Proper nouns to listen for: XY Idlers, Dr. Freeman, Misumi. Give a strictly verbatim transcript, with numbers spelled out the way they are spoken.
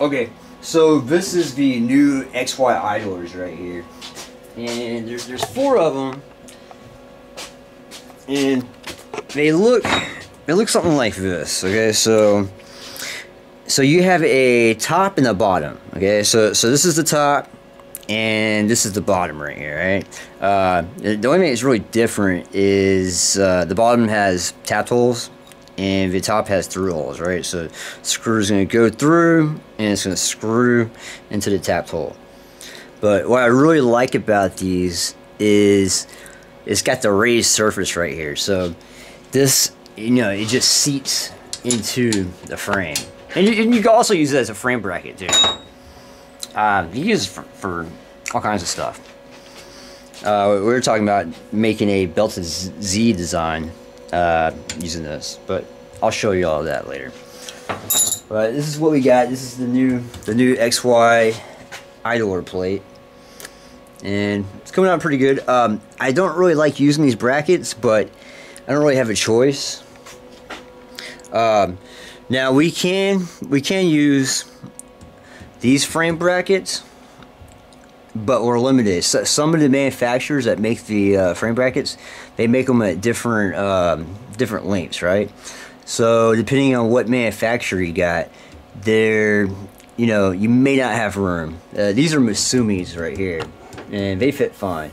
Okay, so this is the new X Y Idlers right here. And there's, there's four of them. And they look, they look something like this, okay? So, so you have a top and a bottom, okay? So, so this is the top, and this is the bottom right here, right? Uh, the only thing that's really different is uh, the bottom has tap holes, and the top has through holes, right? So screw's gonna go through, and it's gonna screw into the tap hole. But what I really like about these is it's got the raised surface right here. So this, you know, it just seats into the frame. And you, and you can also use it as a frame bracket, too. Uh, you use it for, for all kinds of stuff. Uh, we were talking about making a belted Z design uh, using this, but I'll show you all of that later. But this is what we got. This is the new, the new X Y Idler plate. And it's coming out pretty good. Um, I don't really like using these brackets, but I don't really have a choice. Um, now we can we can use these frame brackets, but we're limited. So some of the manufacturers that make the uh, frame brackets, they make them at different um, different lengths, right? So depending on what manufacturer you got, they're you know you may not have room. Uh, these are Misumis right here, and they fit fine.